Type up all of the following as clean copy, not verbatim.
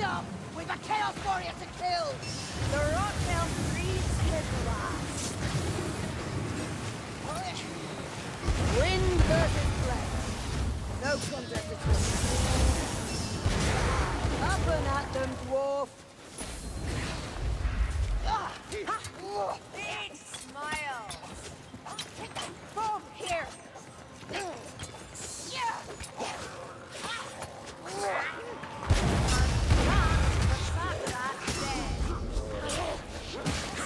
Heads up! We've a Chaos Warrior to kill! The Rockbell frees his last. Wind versus flesh. No contest between us. Up and at them, dwarf! Big smiles! Boom! Here!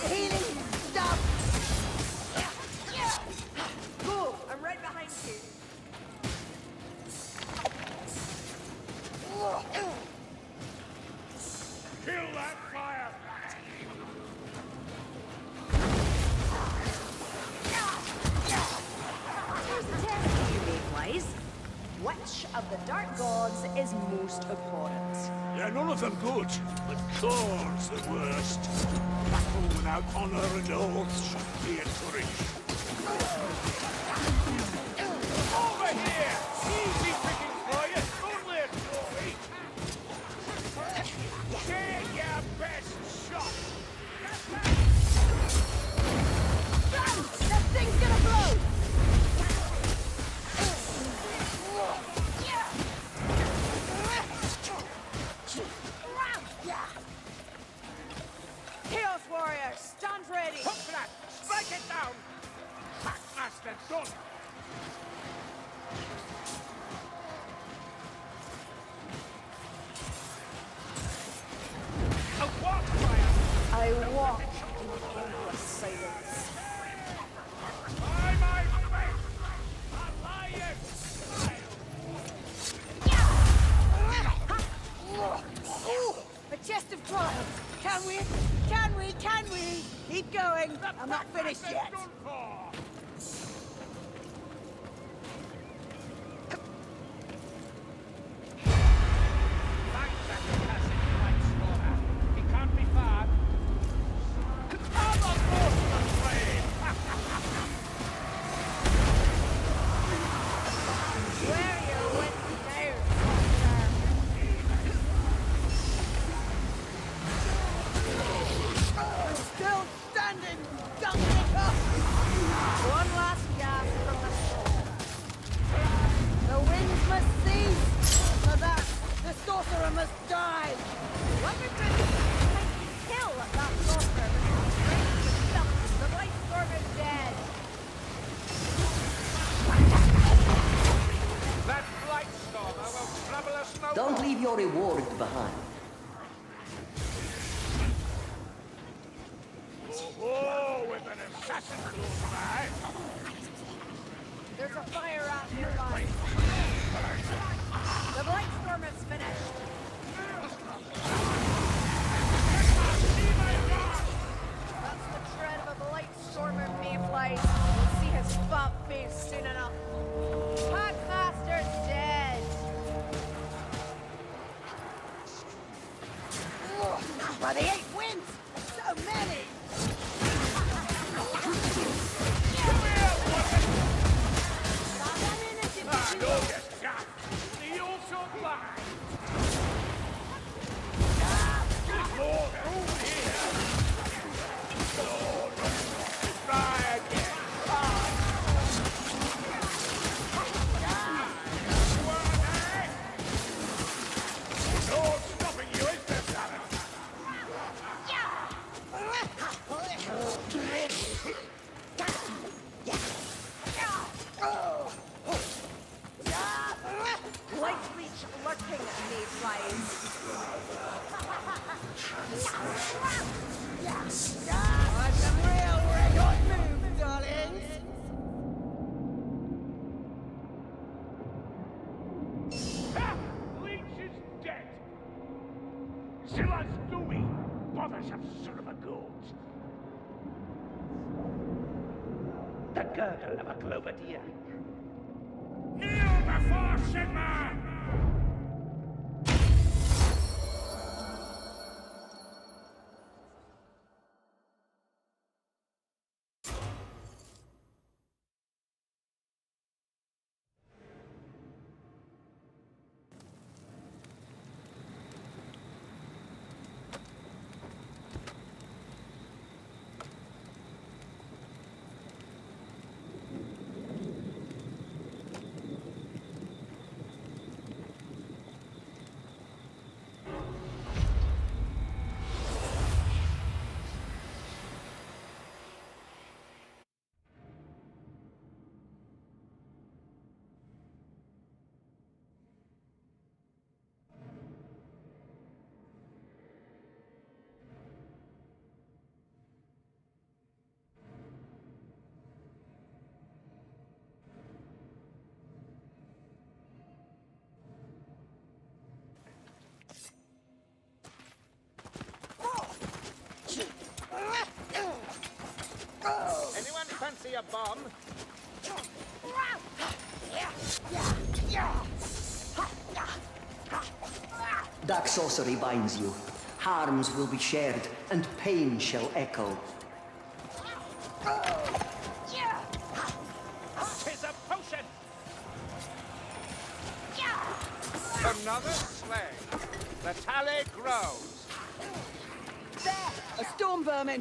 Healing stuff! Cool! I'm right behind you. Kill that fire! Here's the test for you, Mayflies. Which of the Dark Gods is most abhorrent? Yeah, none of them good. The Khor's the worst. Battle without honor and oaths should be encouraged. Over here! Easy picking for you! Don't let go eat! Take your best shot! Damn! That thing's gonna blow! Stand ready! Hopla! Strike it down! Backmaster, done! A warp fire! I walk in the endless silence. By my face! A lion! Ooh! A chest of trials! Can we? Can we? Can we? Keep going. I'm not finished yet. be a bum. Dark sorcery binds you. Harms will be shared, and pain shall echo. Tis a potion! Another slay. The tally grows. There! A storm vermin!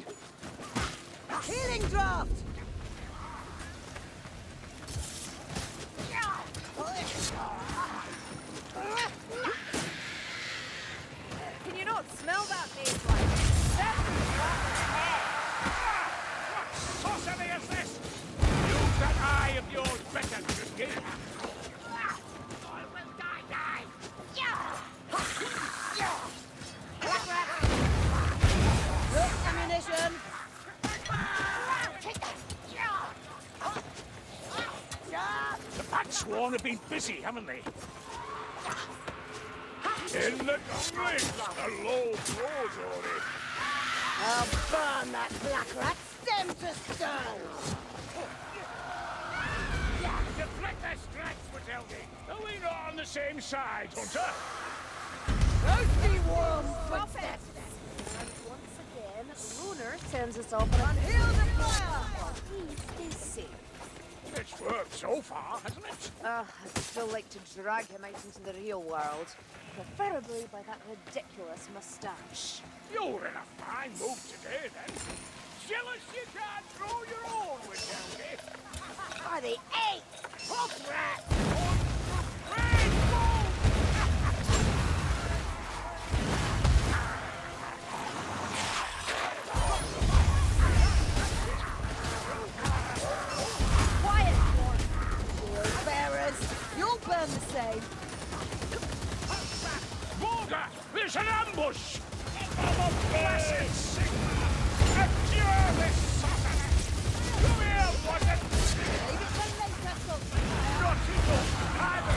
Healing draft! Can you not smell that meat like that? What sorcery is this? Use that eye of yours better, Jusky! I will die! Look, ammunition! The Batsworn have been busy, haven't they? In the grave, the low floor's already. I'll burn that black rat stem to stone! Deflect their strikes, Matilda! Are we not on the same side, Hunter? Roasty warm footsteps! Lunar sends us open on Hill the Fire! Please stay safe. It's worked so far, hasn't it? I'd still like to drag him out into the real world. Preferably by that ridiculous moustache. You're in a fine mood today, then. Jealous you can't grow your own, Witchelty! Are they eight? Hoof rat! Borga! There's an ambush! I'm a blessed Sigma! A cure this Saturday! Come here, wasn't it? Not enough! I'm a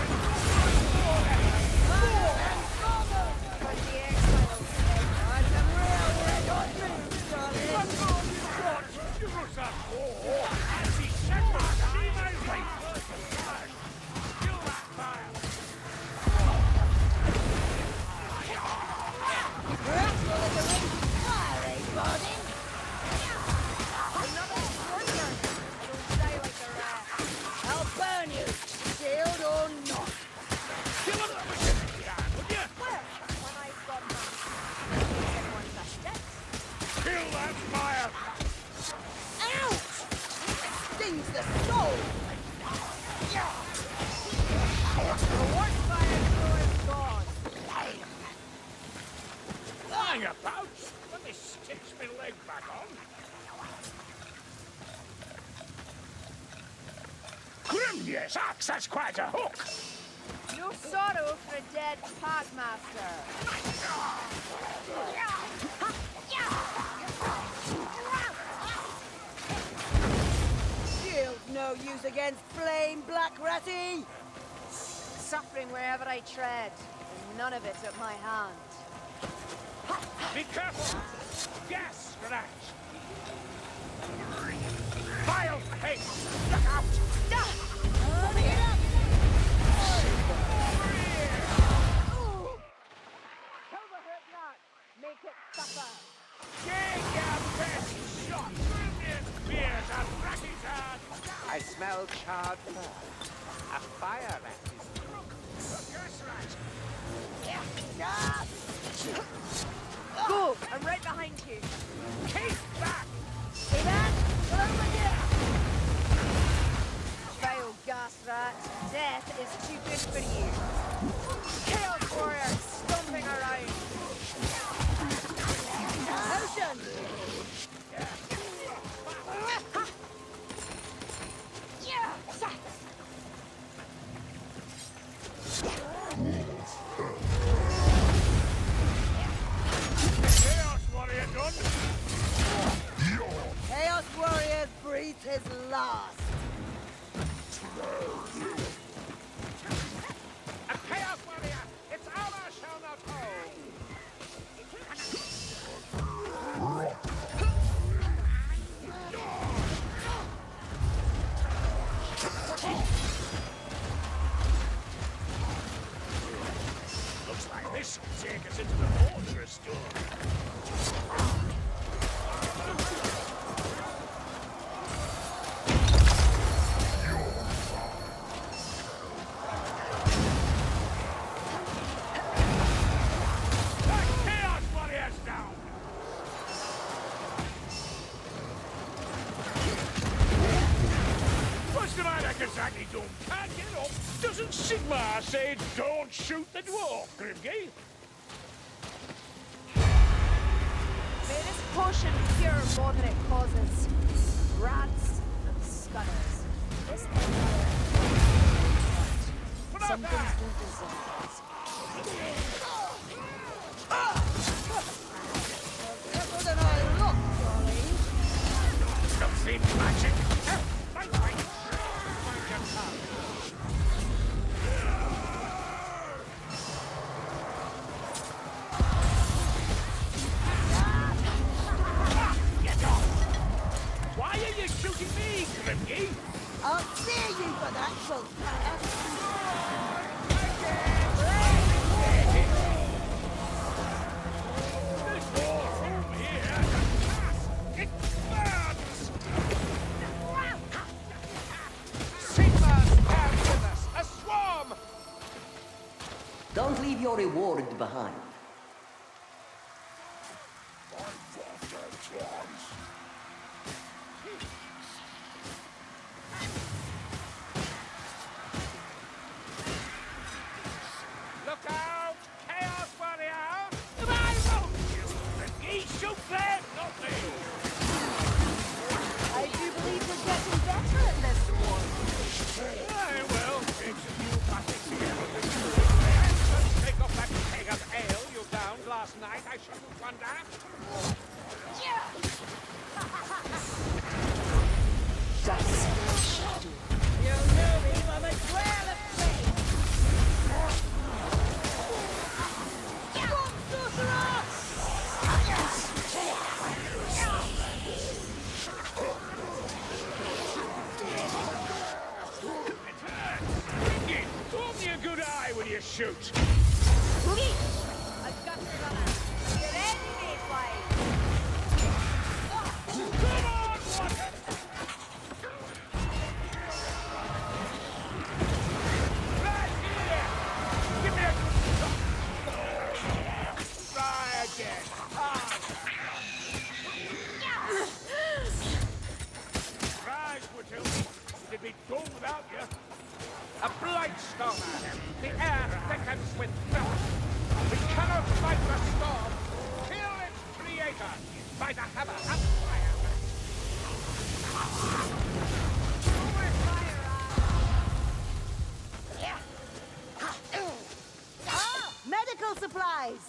Yes, axe, that's quite a hook! No sorrow for a dead Padmaster. Shield no use against flame, Black Ratty! Suffering wherever I tread, and none of it at my hand. Be careful! Gas, relax! Vile pace! Look out! Make it suffer. Take your best shot. Brilliant spears and ratty's hand. I smell charred fur. A fire rat is crook. That's right. Go! I'm right behind you. Keep back! Stay back! Over here! Vile gas rat, death is too good for you. Chaos warrior stomping around. Ocean! Chaos warrior done! Chaos warrior breathes his last! A chaos warrior! It's exactly don't can't get up. Doesn't Sigma say don't shoot the dwarf, Grimgay? May this potion cure moderate causes. Rats and scudders. This is what some things don't deserve. Better than I look, darling. Something magic. I'll see you for that, Sigma's down with us! A swarm! Don't leave your reward behind. Shoot! I've got to run out. You're ready, Mayfly. Come on, Rocket! Right here! Give me a good shot! Try again! Rise, Woodhill! It'd be gone without you. A blight storm, the air thickens with filth. We cannot fight the storm. Kill its creator by the hammer and fire. Over fire! Ah, medical supplies.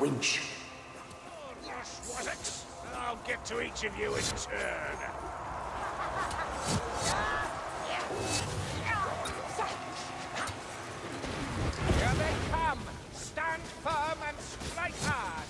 Winch. Yes, was it? I'll get to each of you in turn. Here they come. Stand firm and strike hard.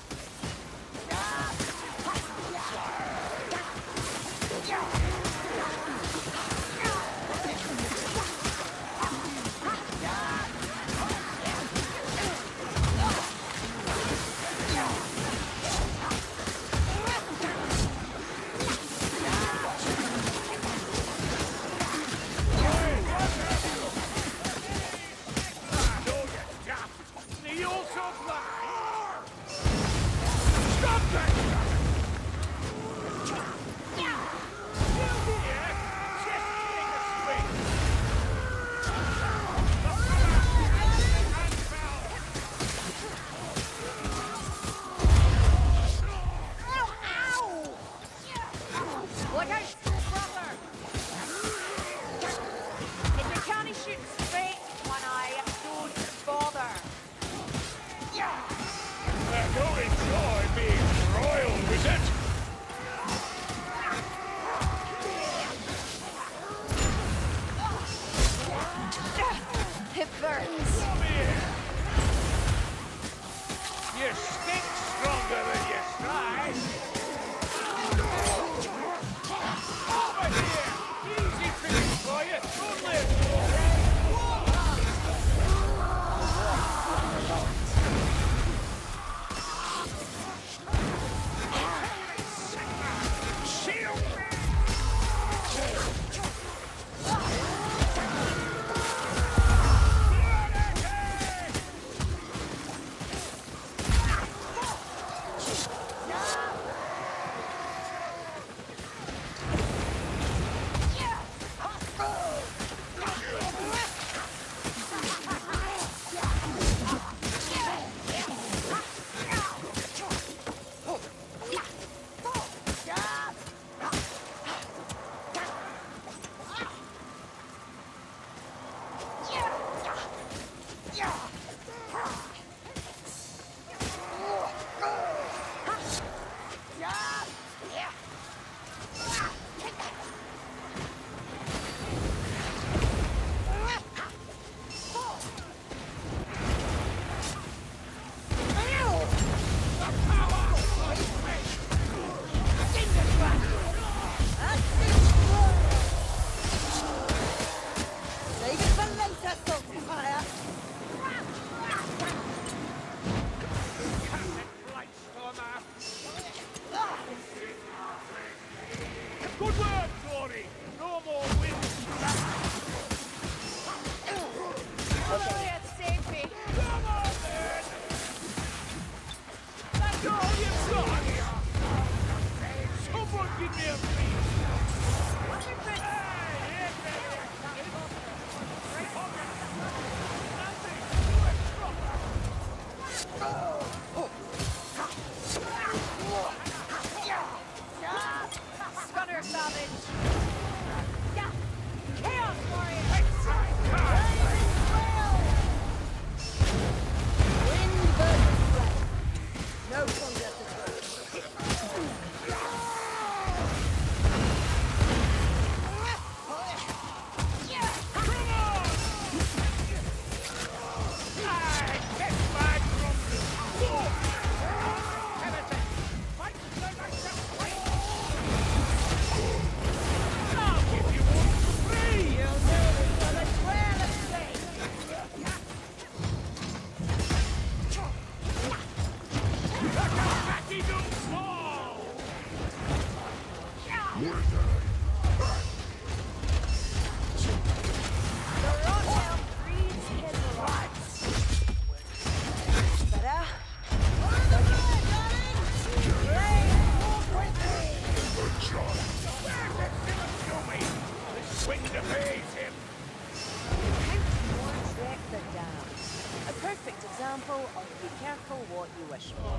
example of be careful what you wish for.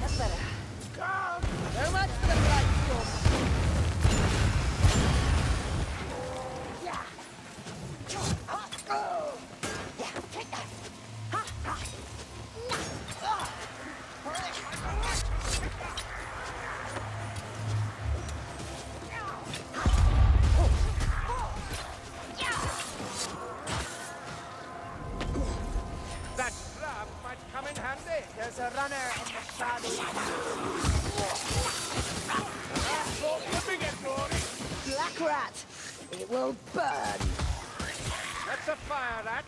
That's better. So much for the black fuel. Yeah. Oh. Yeah, take that. Ha ha. That grab might come in handy. There's a runner in the shadows. That's not flipping it, Rory. Black rat. It will burn. That's a fire rat.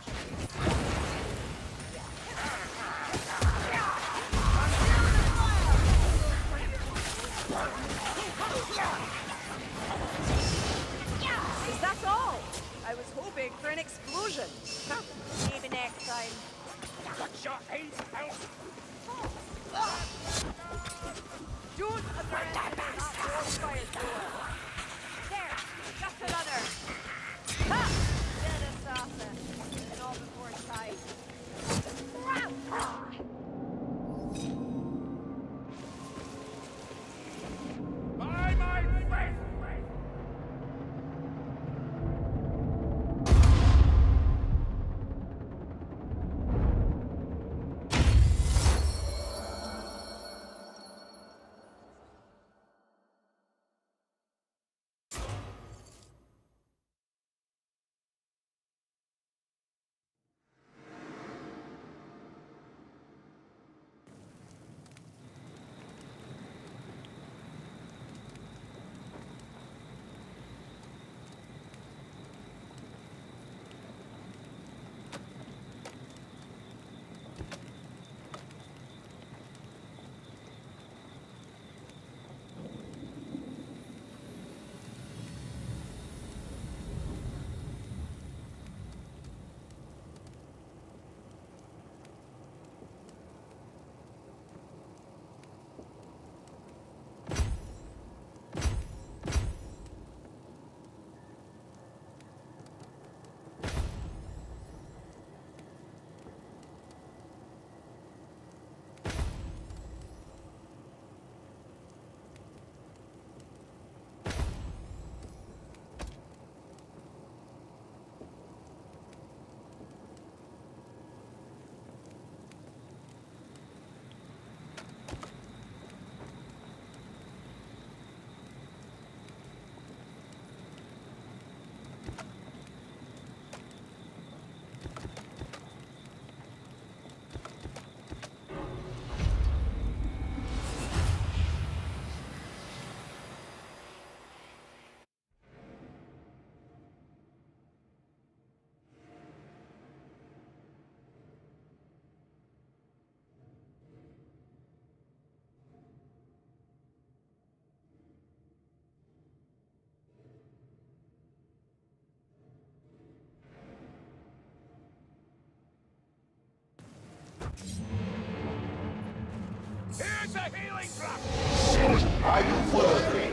Is that all? I was hoping for an explosion. Maybe next time. Got your aid out. Don't underestimate that fire door. There, that's another. Ha! Dead assassin. And all before it dies. Here's a healing drop! Are you worthy?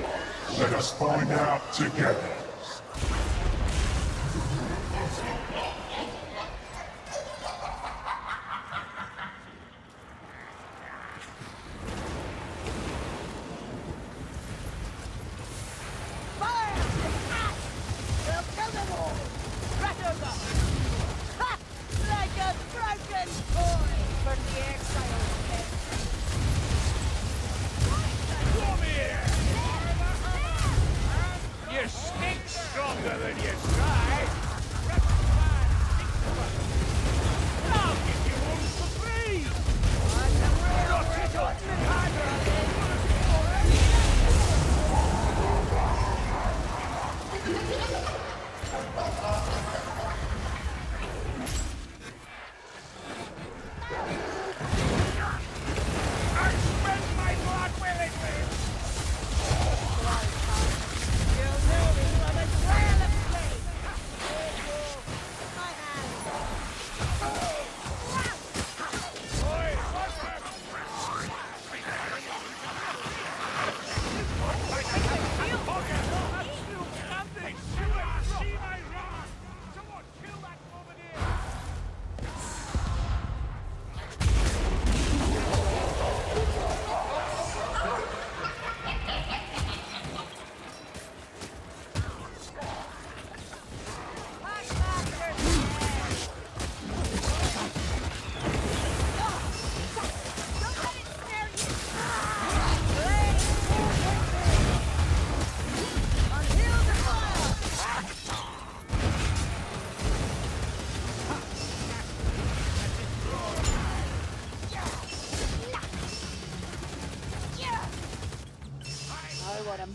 Let us find out together.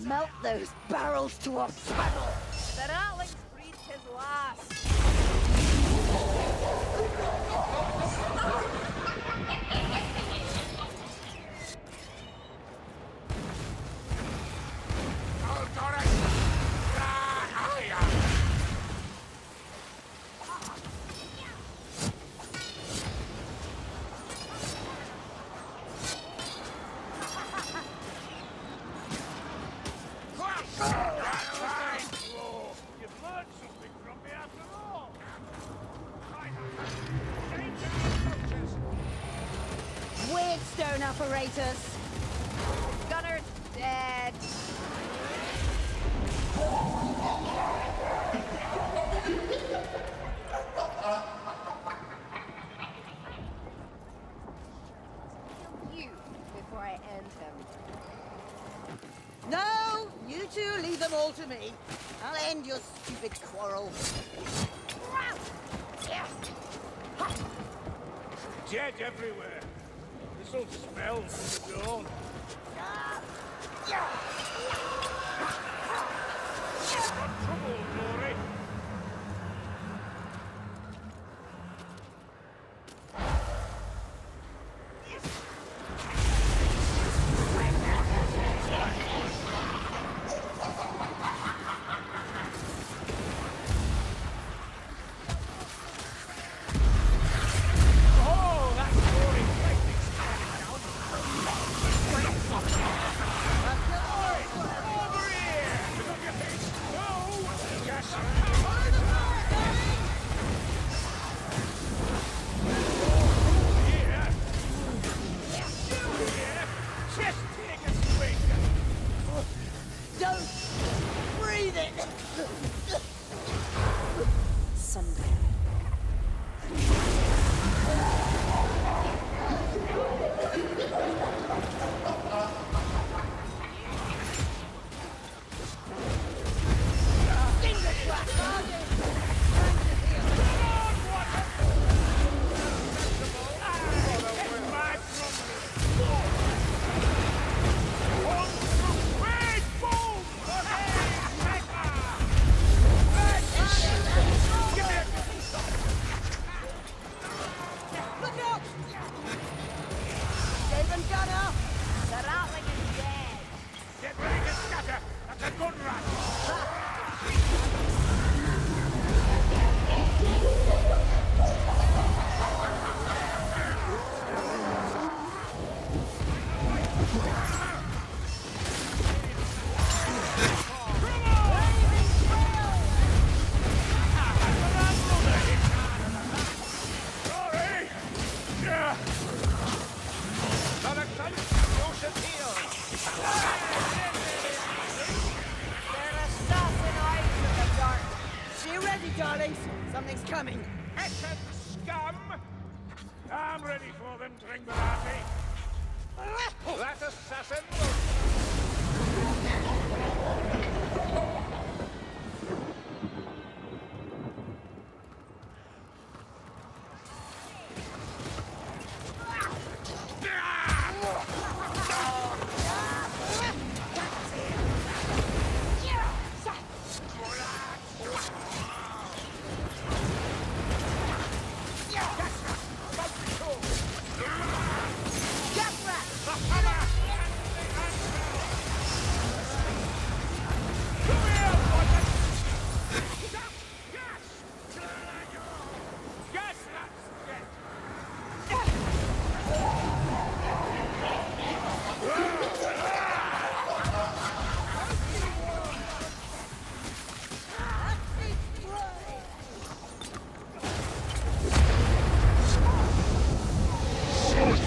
Melt those barrels to a puddle! The Ratling's breach is last! Operators. Gunner's dead. Kill you before I end him. No, you two leave them all to me. I'll end your stupid quarrel. Dead everywhere. It smells from the dawn. What trouble, Glory?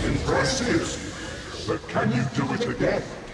Impressive, but can you do it again?